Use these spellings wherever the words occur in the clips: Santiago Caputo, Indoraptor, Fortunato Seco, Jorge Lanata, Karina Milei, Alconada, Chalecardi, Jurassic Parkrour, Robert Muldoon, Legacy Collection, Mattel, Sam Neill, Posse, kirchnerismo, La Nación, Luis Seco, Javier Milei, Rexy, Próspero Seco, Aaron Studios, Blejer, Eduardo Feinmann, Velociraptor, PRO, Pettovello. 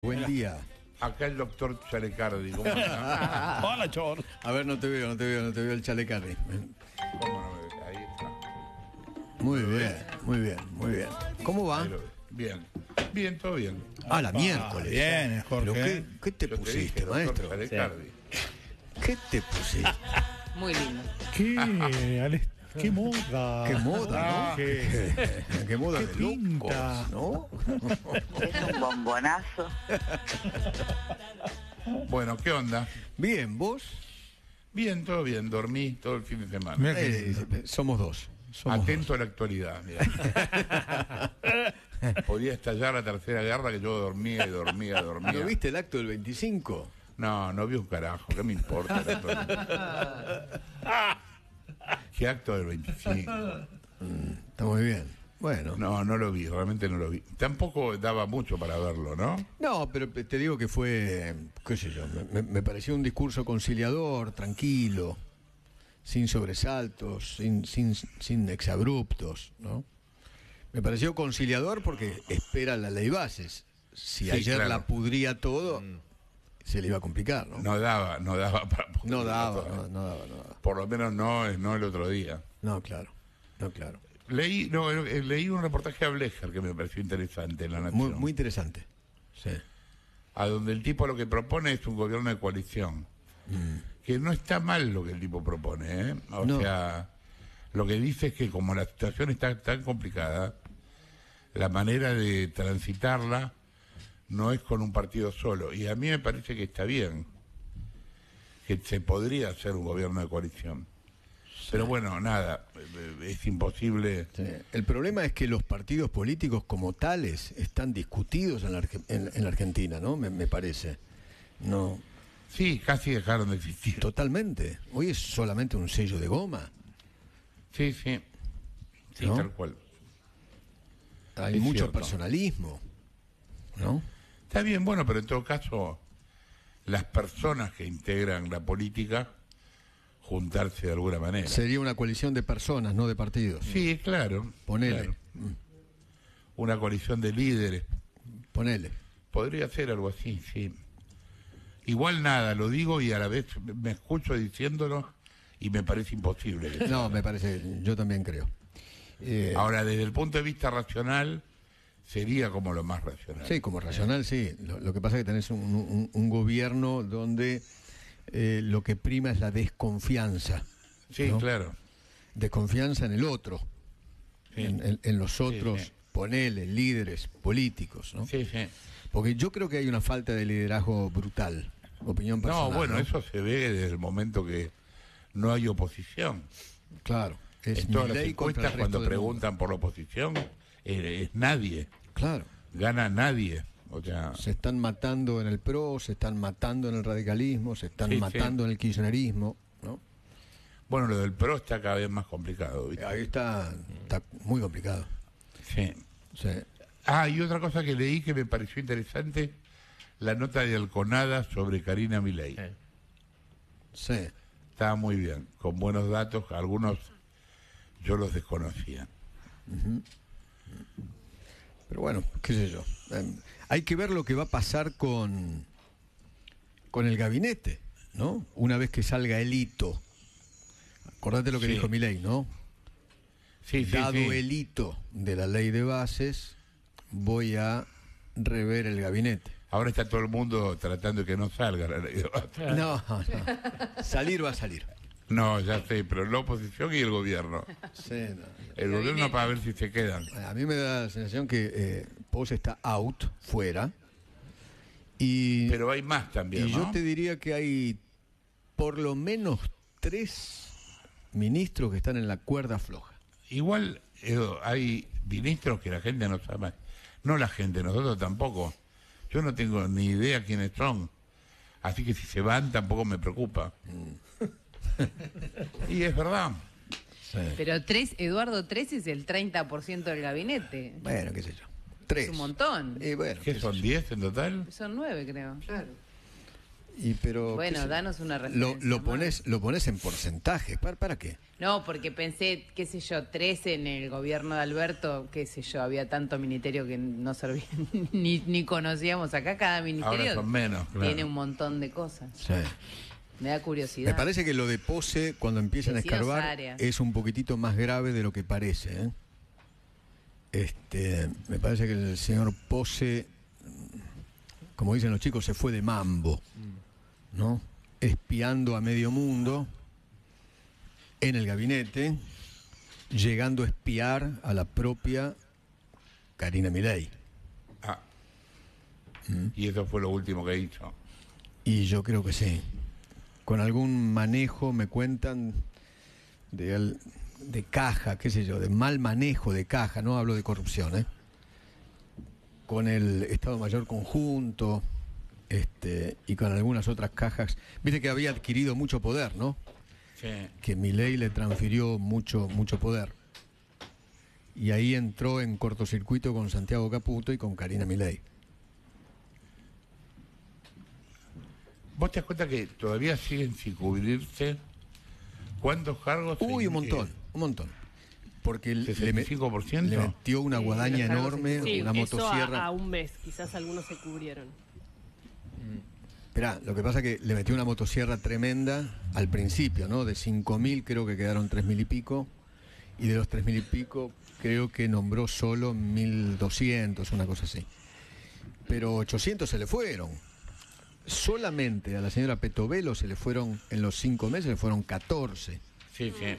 Buen día. Acá el doctor Chalecardi. ¿Cómo está? Hola, Chor. A ver, no te veo el Chalecardi. ¿Cómo no me ve? Ahí está. Muy bien. ¿Cómo va? Bien, todo bien. Ah, la miércoles. Bien, Jorge. ¿Qué te pusiste, maestro? Chalecardi. ¿Qué te pusiste? Muy lindo. Qué moda, ¿no? Qué moda de locos, ¿no? Es un bombonazo. Bueno, ¿qué onda? Bien, ¿vos? Bien, todo bien, dormí todo el fin de semana. Somos dos. Atento a la actualidad, mira. Podía estallar la tercera guerra que yo dormía. ¿No viste el acto del 25? No, no vi un carajo, ¿qué me importa el acto del 25? ¿Qué acto del 25? Está muy bien. Bueno. No lo vi, realmente no lo vi. Tampoco daba mucho para verlo, ¿no? No, pero te digo que fue, qué sé yo, me pareció un discurso conciliador, tranquilo, sin sobresaltos, sin exabruptos, ¿no? Me pareció conciliador porque espera la ley bases. Si ayer claro, la pudría todo... se le iba a complicar, ¿no? No daba. Por lo menos no el otro día. No, claro. Leí un reportaje a Blejer que me pareció interesante en La Nación. Muy, muy interesante, sí. A donde el tipo lo que propone es un gobierno de coalición. Que no está mal lo que el tipo propone, ¿eh? O sea, lo que dice es que como la situación está tan complicada, la manera de transitarla no es con un partido solo. Y a mí me parece que está bien, que se podría hacer un gobierno de coalición. Sí. Pero bueno, nada, es imposible. Sí. El problema es que los partidos políticos como tales están discutidos en la Argentina, ¿no? Me parece. No. Sí, casi dejaron de existir. Totalmente. Hoy es solamente un sello de goma. Sí. Sí, ¿no? Tal cual. Hay es mucho cierto. Personalismo, ¿no? Está bien, bueno, pero en todo caso, las personas que integran la política, juntarse de alguna manera. Sería una coalición de personas, no de partidos. Sí, claro. Ponele. Claro. Una coalición de líderes. Ponele. Podría ser algo así, sí. Igual nada, lo digo y a la vez me escucho diciéndolo y me parece imposible. No, me parece, yo también creo. Ahora, desde el punto de vista racional... sería como lo más racional. Sí, como racional, sí. Lo que pasa es que tenés un gobierno donde lo que prima es la desconfianza. Sí, ¿no? Claro. Desconfianza en el otro, sí. en los otros, sí. Ponele, líderes políticos, ¿no? Sí. Porque yo creo que hay una falta de liderazgo brutal, opinión personal. No, bueno, ¿no? Eso se ve desde el momento que no hay oposición. Claro. Es en todas las encuestas cuando preguntan por la oposición... es nadie. Claro. Gana nadie. O sea, se están matando en el PRO, se están matando en el radicalismo, se están matando en el kirchnerismo, ¿no? Bueno, lo del PRO está cada vez más complicado, ¿viste? Ahí está muy complicado. Sí. Ah, y otra cosa que leí que me pareció interesante, la nota de Alconada sobre Karina Milei. Sí. Estaba muy bien, con buenos datos, algunos yo los desconocía. Uh-huh. Pero bueno, qué sé yo. Hay que ver lo que va a pasar con el gabinete, ¿no? Una vez que salga el hito. Acordate lo que dijo Milei, ¿no? Sí. Dado el hito de la ley de bases, voy a rever el gabinete. Ahora está todo el mundo tratando de que no salga la ley de bases. No. Salir va a salir. No, ya sé, pero la oposición y el gobierno. El gobierno para ver si se quedan. A mí me da la sensación que Posse está out, fuera. Pero hay más también, ¿no? Yo te diría que hay por lo menos 3 ministros que están en la cuerda floja. Igual hay ministros que la gente no sabe. No la gente, nosotros tampoco. Yo no tengo ni idea quiénes son. Así que si se van tampoco me preocupa. Y es verdad. Sí. Pero Eduardo, 3 es el 30% del gabinete. Bueno, qué sé yo. 3. Es un montón. Bueno, ¿qué son 10 en total? Son 9, creo. Claro. Pero, bueno, danos una respuesta. ¿Lo pones en porcentaje? ¿Para qué? No, porque pensé, qué sé yo, 13 en el gobierno de Alberto, qué sé yo, había tanto ministerio que no servía, ni conocíamos acá, cada ministerio ahora son menos, claro. Tiene un montón de cosas. Sí. Me da curiosidad. Me parece que lo de Posse, cuando empiezan a escarbar, áreas. Es un poquitito más grave de lo que parece, ¿eh? Me parece que el señor Posse, como dicen los chicos, se fue de mambo, ¿no? Espiando a medio mundo en el gabinete, llegando a espiar a la propia Karina Milei. Ah. Y eso fue lo último que hizo. Y yo creo que sí. Con algún manejo, me cuentan, de caja, qué sé yo, de mal manejo de caja, no hablo de corrupción, ¿eh? Con el Estado Mayor Conjunto, y con algunas otras cajas. Viste que había adquirido mucho poder, ¿no? Sí. Que Milei le transfirió mucho poder. Y ahí entró en cortocircuito con Santiago Caputo y con Karina Milei. ¿Vos te das cuenta que todavía siguen sin cubrirse? ¿Cuántos cargos? Uy, un montón. Porque el 65% le metió una guadaña enorme, sí, una motosierra. A un mes, quizás algunos se cubrieron. Esperá, lo que pasa es que le metió una motosierra tremenda al principio, ¿no? De 5.000 creo que quedaron 3.000 y pico. Y de los 3.000 y pico creo que nombró solo 1.200, una cosa así. Pero 800 se le fueron. Solamente a la señora Pettovello se le fueron, en los 5 meses, le fueron 14. Sí, sí.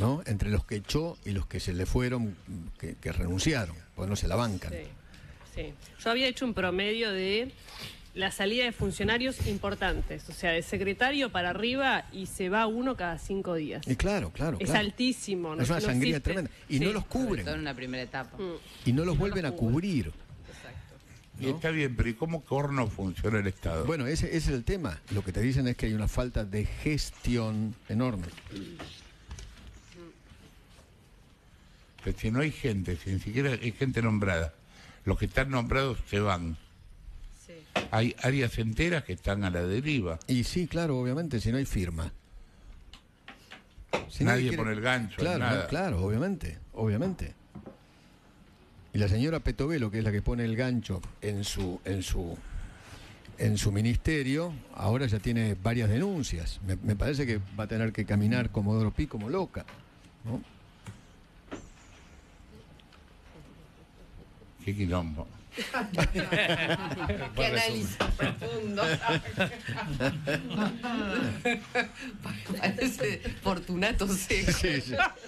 ¿No? Entre los que echó y los que se le fueron, que renunciaron, pues no se la bancan. Sí, sí. Yo había hecho un promedio de la salida de funcionarios importantes, o sea, de secretario para arriba, y se va uno cada 5 días. Y claro. Es altísimo. No, es una sangría existe. Tremenda. Y sí, no los cubren. Todo en una primera etapa. Y no los vuelven a cubrir. ¿No? Está bien, pero ¿y cómo corno funciona el Estado? Bueno, ese es el tema. Lo que te dicen es que hay una falta de gestión enorme. Pero si no hay gente, si ni siquiera hay gente nombrada, los que están nombrados se van. Sí. Hay áreas enteras que están a la deriva. Y sí, claro, obviamente, si no hay firma. Si nadie pone el gancho, claro, nada. No, claro, obviamente. Y la señora Pettovello, que es la que pone el gancho en su ministerio, ahora ya tiene varias denuncias. Me parece que va a tener que caminar como Comodoro Pi, como loca, ¿no? Qué quilombo. Qué análisis profundo. Parece Fortunato Seco. Sí.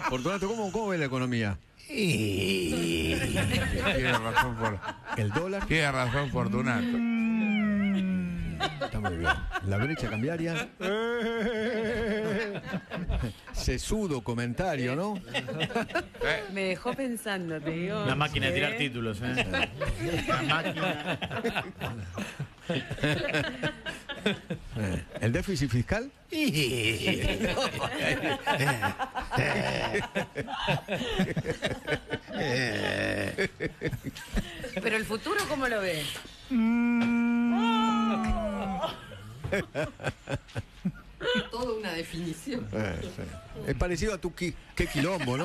Fortunato, ¿cómo ve la economía? ¿El dólar? Tiene razón Fortunato. Está muy bien. La brecha cambiaria. Sesudo comentario, ¿no? Me dejó pensando, te digo. La máquina de tirar títulos, ¿eh? La máquina. ¿El déficit fiscal? Pero el futuro, ¿cómo lo ves? Toda una definición. Es parecido a tu qué quilombo, ¿no?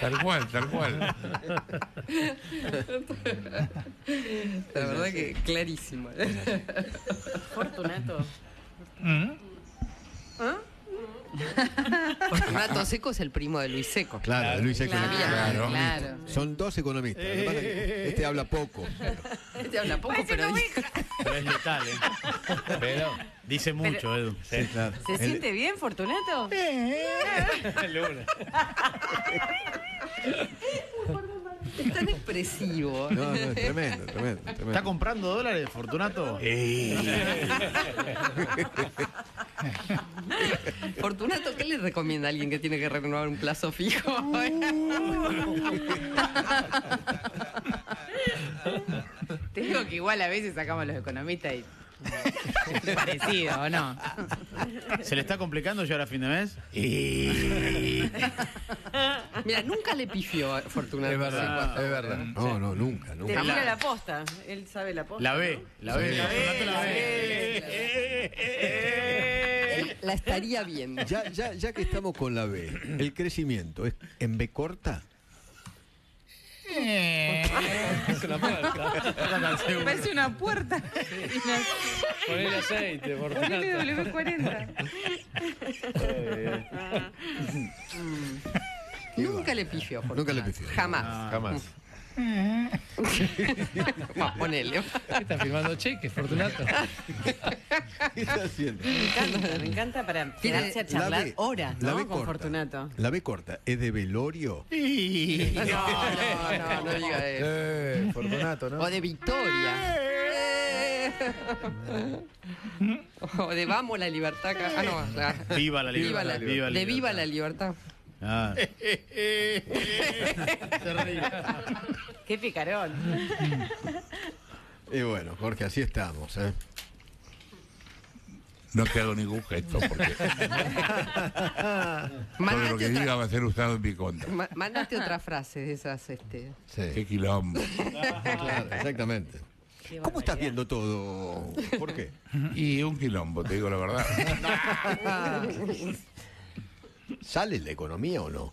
Tal cual. La verdad que clarísimo. Fortunato. ¿Ah? Fortunato Seco es el primo de Luis Seco. Claro, de Luis Seco. Claro. Son dos economistas. Este habla poco. Pero es letal, ¿eh? Pero dice mucho, Edu. Sí, claro. ¿Se siente bien, Fortunato? Es tan expresivo. No, es tremendo. ¿Está comprando dólares, Fortunato? Fortunato, ¿qué le recomienda a alguien que tiene que renovar un plazo fijo? Te digo que igual a veces sacamos los economistas y Parecido, ¿o no? ¿Se le está complicando llegar a fin de mes? Mira, nunca le pifió a Fortunato. Es verdad, es verdad. No, no, nunca, nunca. Te mira la posta, él sabe la posta. La ve, la ve. La ve. La estaría viendo. Ya que estamos con la B, el crecimiento, ¿es en B corta? Es una puerta. Parece una puerta. Ponle aceite, por favor. Ponle W40. Nunca le pifió. Nunca le pifió. Jamás. Jamás. Vamos, ponele. Está firmando cheques, Fortunato. ¿Qué está haciendo? Me encanta para quedarse a charlar horas, ¿no? Con Fortunato. La B corta, ¿es de velorio? No, no, no diga eso. Fortunato, ¿no? O de victoria. O de vamos la libertad. Ah, no. Viva la libertad. De viva la libertad. Ah. Qué picarón. Y bueno, Jorge, así estamos, ¿eh? No te hago ningún gesto porque todo lo que diga va a ser usado en mi contra. Mandaste otra frase de esas, Sí. Qué quilombo. Claro, exactamente. ¿Cómo estás viendo todo? ¿Por qué? Y un quilombo, te digo la verdad. ¿Sale la economía o no?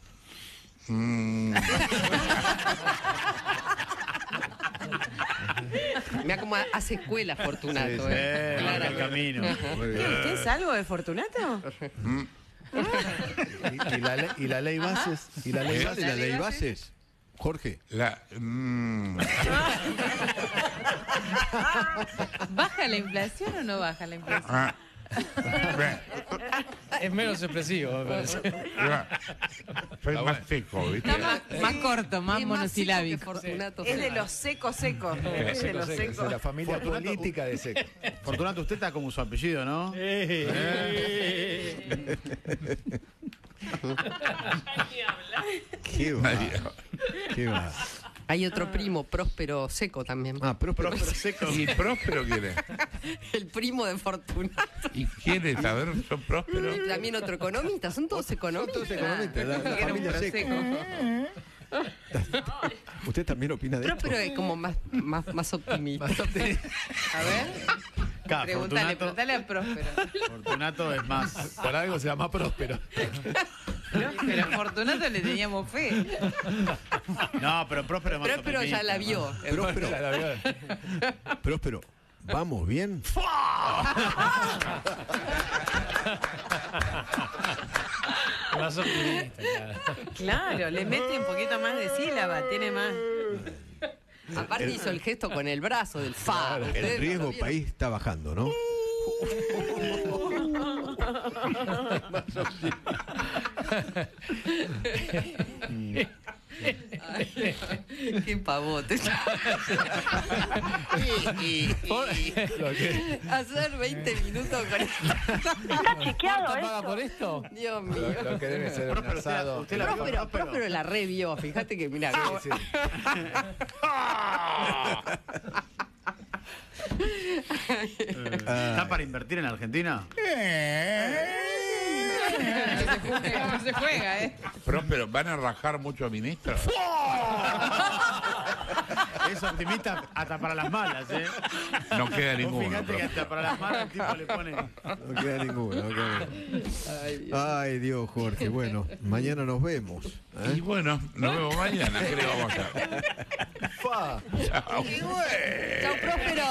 Mira cómo hace escuela Fortunato. Sí, claro, el camino. ¿Usted es algo de Fortunato? ¿Y la ley bases? ¿Y la ley bases? ¿La ley bases? Jorge. ¿Baja la inflación o no baja la inflación? Es menos expresivo, me parece. Soy más seco, ¿viste? No, más corto, más monosilábico. Es de los secos, secos. Es de los secos. De la familia política de Seco. Fortunato, usted está como su apellido, ¿no? ¿Qué va? ¿Qué va? Hay otro primo, Próspero Seco también. Ah, Próspero Seco. ¿Y Próspero quién es? El primo de Fortunato. ¿Y quién es? A ver, son Próspero. Y también otro economista, son todos economistas. Son todos economistas, la familia Seco. ¿Usted también opina de eso? Próspero es como más optimista. A ver... Pregúntale a Próspero. Fortunato es más. Por algo se llama Próspero. No, pero a Fortunato le teníamos fe. No, pero Próspero más. Próspero ya la vio. Próspero ya la vio. Próspero, ¿vamos bien? Más optimista, claro, le mete un poquito más de sílaba, tiene más. Aparte hizo el gesto con el brazo del fa. El riesgo país está bajando, ¿no? Qué pavote. Hacer 20 minutos con esto. ¿Está chequeado esto? ¿Por esto? Dios mío. Lo que debe ser un asado. Próspero la revió. Fíjate que mirá. Sí, sí. ¿Está para invertir en Argentina? No se juega, Próspero, ¿van a rajar mucho a ministros? Es optimista hasta para las malas, No queda ninguno. Fíjate que hasta para las malas el tipo le pone. No queda ninguno, Ay, Dios, Jorge. Bueno, mañana nos vemos. Y bueno, nos vemos mañana, creo vamos a. Chao, Próspero.